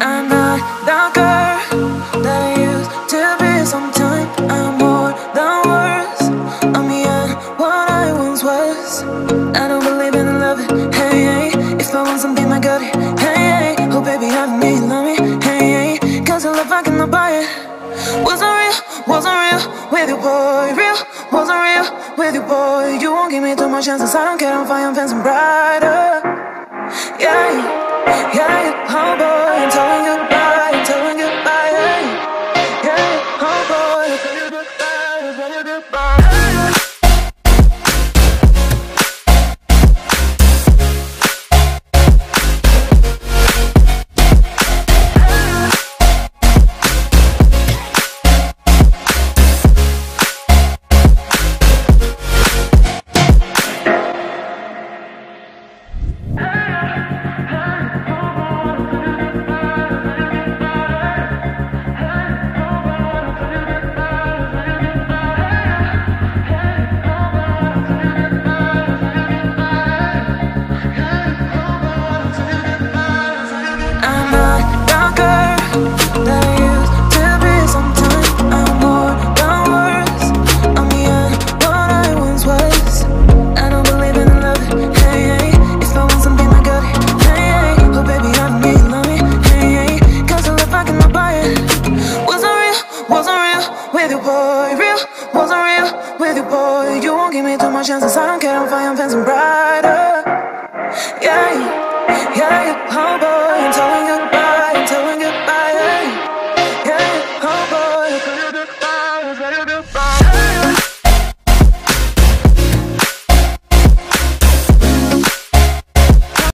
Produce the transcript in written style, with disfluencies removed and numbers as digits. I'm not the girl that I used to be. Sometimes I'm more than words. I'm beyond what I once was. I don't believe in love, hey, hey. If I want something, I got it, hey, hey. Oh baby, have me, love me, hey, hey. Cause the love I cannot buy it. Wasn't real with you, boy. Real, wasn't real with you, boy. You won't give me too much chances, I don't care, I'm fine, I'm fencing brighter. Yeah, yeah, oh boy, I'm telling you goodbye, I'm telling you goodbye, yeah, yeah, oh boy, I'm telling you goodbye, I'm telling you goodbye. I don't care, I'm fine, I'm fencing brighter. Yeah, yeah, oh boy, I'm telling you.